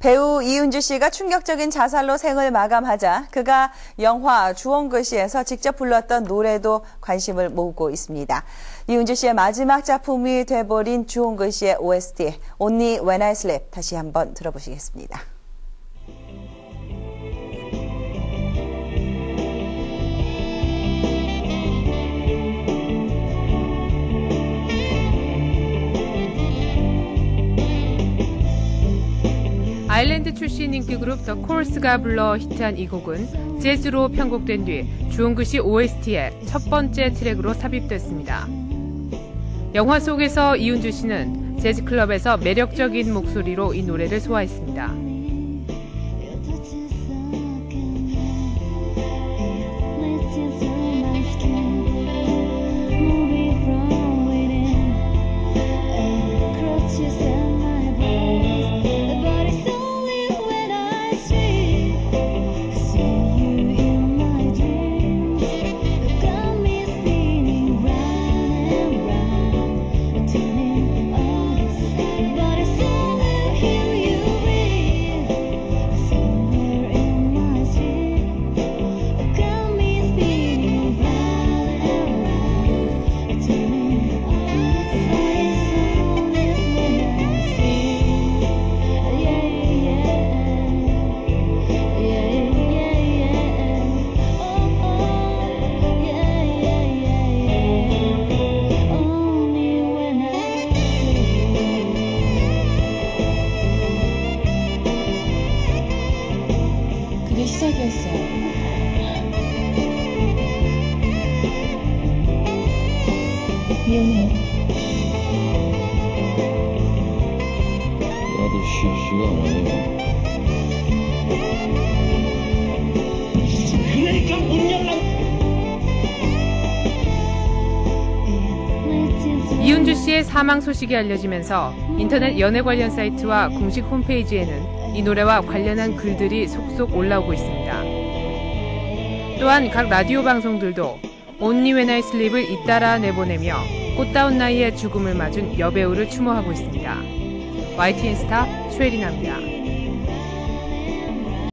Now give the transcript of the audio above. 배우 이은주 씨가 충격적인 자살로 생을 마감하자 그가 영화 주홍글씨에서 직접 불렀던 노래도 관심을 모으고 있습니다. 이은주 씨의 마지막 작품이 돼버린 주홍글씨의 OST Only When I Sleep 다시 한번 들어보시겠습니다. 아일랜드 출신 인기그룹 더 콜스가 불러 히트한 이 곡은 재즈로 편곡된 뒤 주홍글씨 OST의 첫 번째 트랙으로 삽입됐습니다. 영화 속에서 이은주 씨는 재즈클럽에서 매력적인 목소리로 이 노래를 소화했습니다. 나도 쉬지가 않아요. 그러니까 이은주 씨의 사망 소식이 알려지면서 인터넷 연애 관련 사이트와 공식 홈페이지에는 이 노래와 관련한 글들이 속속 올라오고 있습니다. 또한 각 라디오 방송들도 Only When I Sleep을 잇따라 내보내며 꽃다운 나이에 죽음을 맞은 여배우를 추모하고 있습니다. YTN 스타 최예린아입니다.